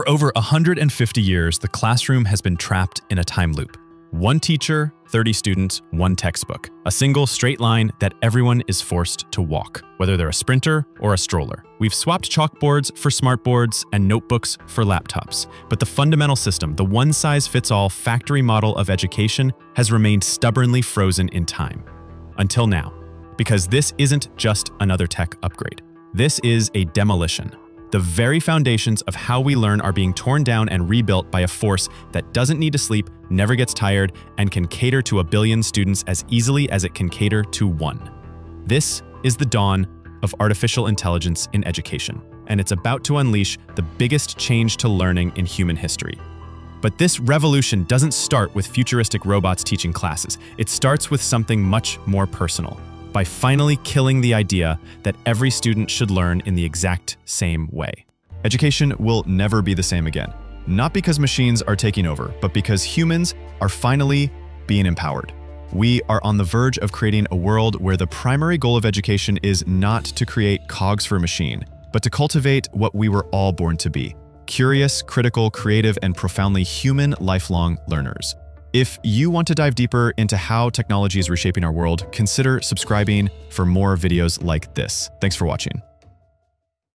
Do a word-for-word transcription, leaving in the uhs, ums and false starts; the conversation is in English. For over one hundred fifty years, the classroom has been trapped in a time loop. One teacher, thirty students, one textbook. A single straight line that everyone is forced to walk, whether they're a sprinter or a stroller. We've swapped chalkboards for smartboards and notebooks for laptops, but the fundamental system, the one-size-fits-all factory model of education, has remained stubbornly frozen in time. Until now. Because this isn't just another tech upgrade. This is a demolition. The very foundations of how we learn are being torn down and rebuilt by a force that doesn't need to sleep, never gets tired, and can cater to a billion students as easily as it can cater to one. This is the dawn of artificial intelligence in education, and it's about to unleash the biggest change to learning in human history. But this revolution doesn't start with futuristic robots teaching classes. It starts with something much more personal. By finally killing the idea that every student should learn in the exact same way. Education will never be the same again. Not because machines are taking over, but because humans are finally being empowered. We are on the verge of creating a world where the primary goal of education is not to create cogs for a machine, but to cultivate what we were all born to be: curious, critical, creative, and profoundly human lifelong learners. If you want to dive deeper into how technology is reshaping our world, consider subscribing for more videos like this. Thanks for watching.